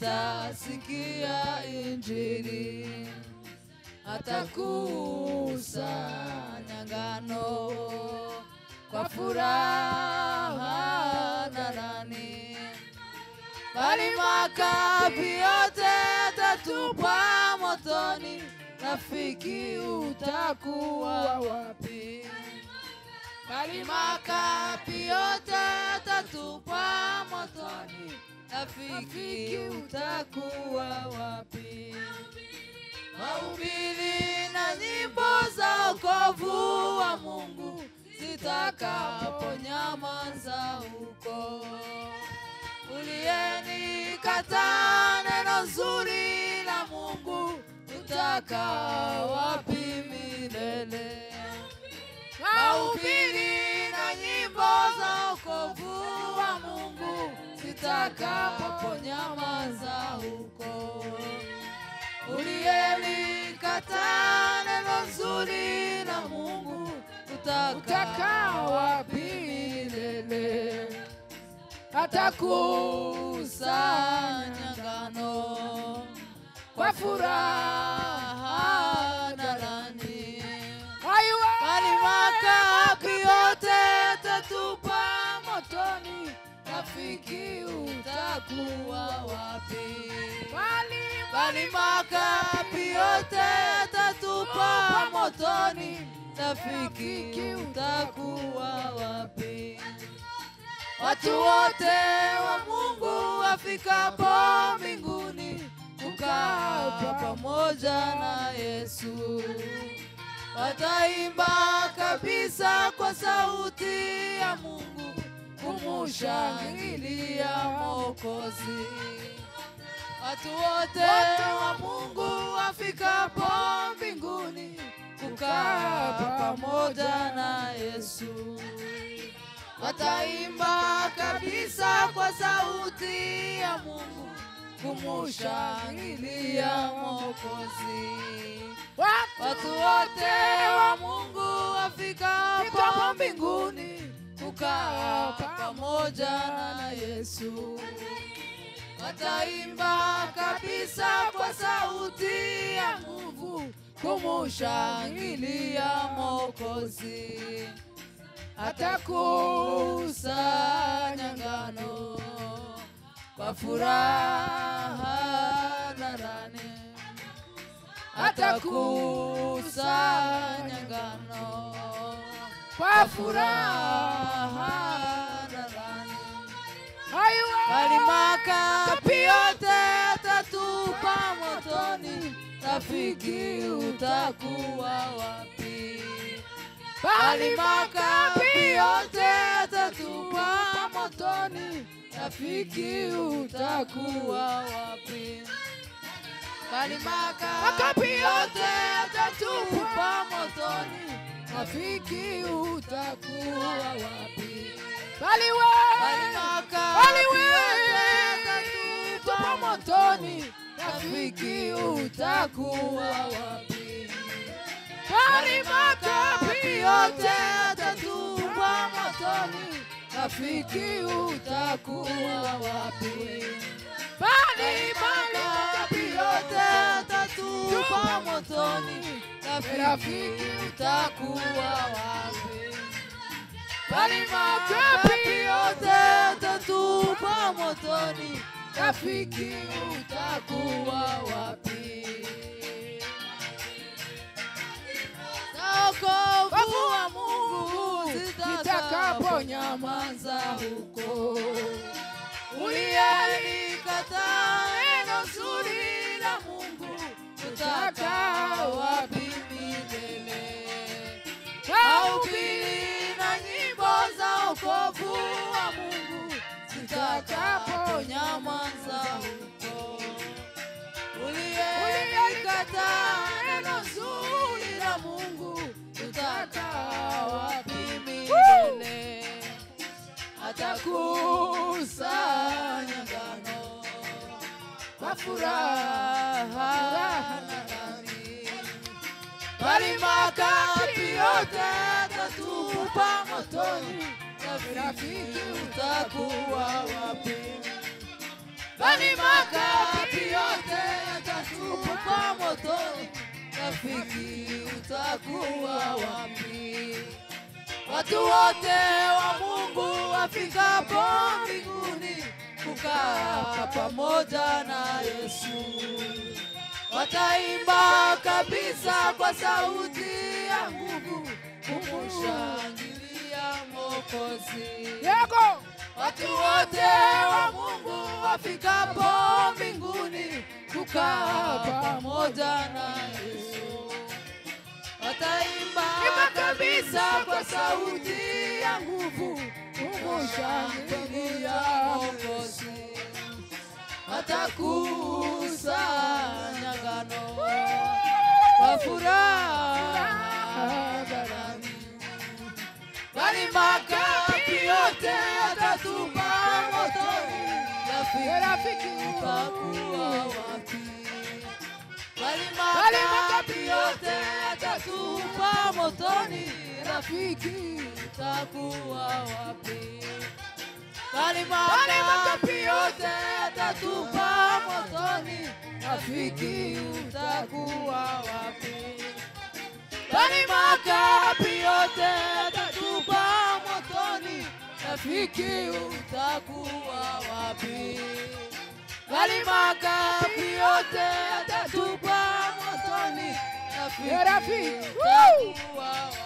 Hata sikia Injili, atakusanya ngano kwa furaha na nani, bali makapi yote tatupwa motoni. Rafiki, utakuwa wapi? Bali makapi yote tatupwa motoni. Rafiki, utakuwa wapi? Mahubiri na nyimbo za wokovu wa Mungu zitakaponyamaza huko. Uliyenikataa neno zuri la Mungu, utakaa wapi milele? Mahubiri na nyimbo za wokovu wa Mungu zitakaponyamaza huko. Uliyenikataa neno zuri la Mungu, utakaa wapi milele? Atakusanya ngano kwa furaha na nani, bali makapi yote tatupwa motoni. Rafiki, utakuwa wapi? Bali makapi yote tatupwa motoni. Rafiki, utakuwa wapi? Watu wote wa Mungu wafikapo mbinguni kukaa pamoja na Yesu, wataimba kabisa kwa sauti ya Mungu kumushangilia Mwokozi. Watu wote wa Mungu wafikapo mbinguni kukaa pamoja na Yesu, wataimba kabisa kwa sauti ya Mungu kumushangilia Mwokozi. Watu wote wa Mungu wafikapo mbinguni kukaa pamoja na Yesu, wataimba kabisa kwa sauti ya Mungu kumushangilia Mwokozi. Atakusanya ngano kwa furaha na nani, atakusanya ngano kwa furaha na nani, bali makapi yote tatupwa motoni. Rafiki, utakuwa wapi? Bali makapi yote tatupwa motoni. Rafiki, utakuwa wapi? Bali makapi yote tatupwa motoni. Rafiki, utakuwa wapi? Bali makapi yote tatupwa motoni. Rafiki, utakuwa wapi? Bali makapi yote tatupwa motoni. Rafiki, utakuwa wapi? Bali makapi yote tatupwa motoni. Rafiki, utakuwa wapi? Bali makapi yote tatupwa motoni. Rafiki, utakuwa wapi? Wokovu wa Mungu zitakaponyamaza huko. Uliyenikataa neno zuri la Mungu, utakaa wapi milele? Mahubiri na nyimbo za wokovu wa Mungu zitakaponyamaza huko. Uliyenikataa neno zuri la Mungu, utakaa wapi milele? Atakusanya ngano kwa furaha na nani, bali makapi yote tatupwa motoni. Rafiki, utakuwa wapi? Tanimaka wapi yote yatatupa motoni, rafiki utakuwa wapi? Watu wote wa Mungu wafikapo mbinguni, kukaa pamoja na Yesu. Wataimba kabisa kwa sauti ya nguvu, kumshangilia Mwokozi. Yako! Watu wote wa Mungu wafikapo mbinguni, kukaa pamoja na Yesu. Wataimba kabisa kwa sauti ya nguvu, kumshangilia Mwokozi. Watakusanya ngano kwa furaha gharami, bali makapi yote yatatupa motoni, rafiki utakuwa wapi? Bali makapi yote yatatupa motoni, rafiki utakuwa wapi? Bali makapi yote yatatupa motoni, rafiki utakuwa wapi? Bali makapi yote yatatupa motoni, rafiki utakuwa wapi? Bali makapi yote yatatupa motoni, rafiki utakuwa wapi?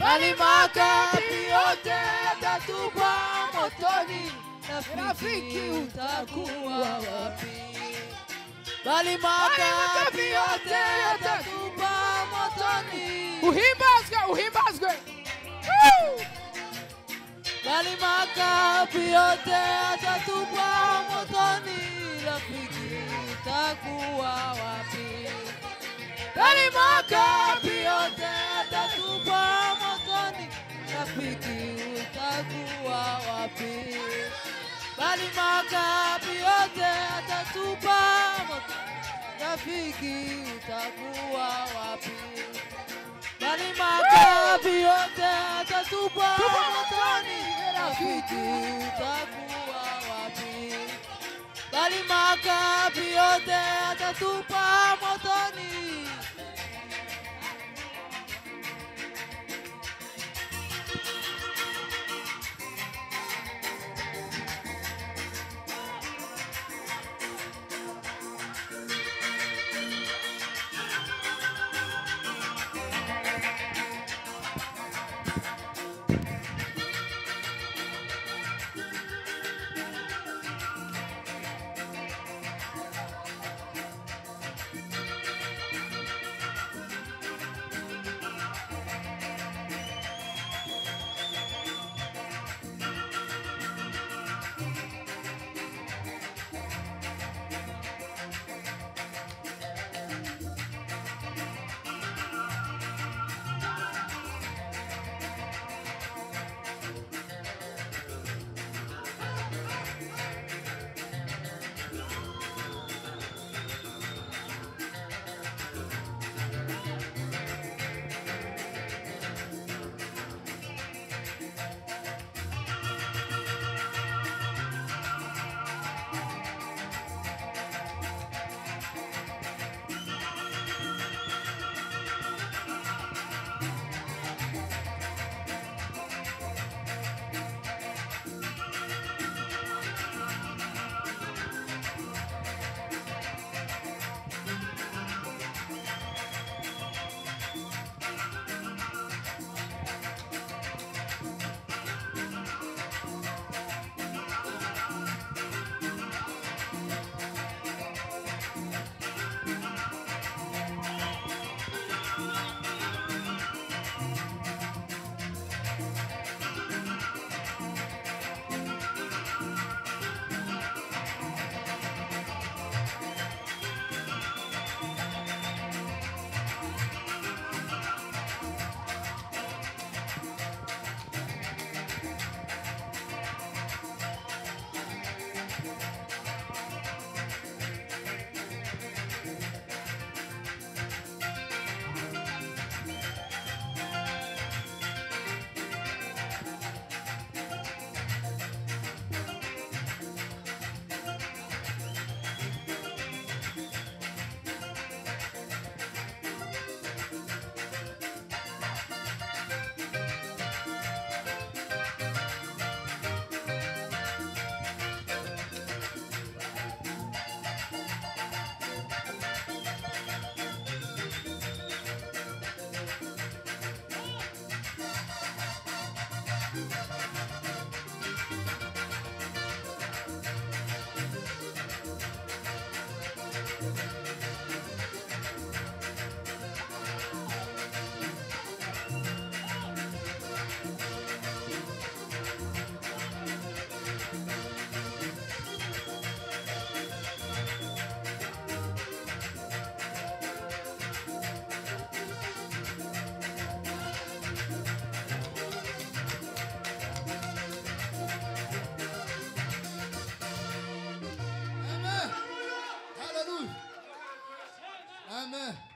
Bali makapi yote yatatupa motoni, rafiki utakuwa wapi? Bali makapi yote yatatupa motoni, uhimbazwe. Bali makapi yote yatatupa motoni, rafiki utakuwa wapi? Bali makapi yote yatatupa motoni, rafiki utakuwa wapi? Bali makapi yote yatatupa motoni, rafiki utakuwa wapi? Bali makapi yote yatatupa motoni, rafiki utakuwa wapi? Bali makapi yote yatatupa motoni. عمه